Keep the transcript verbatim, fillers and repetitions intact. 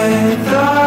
I thought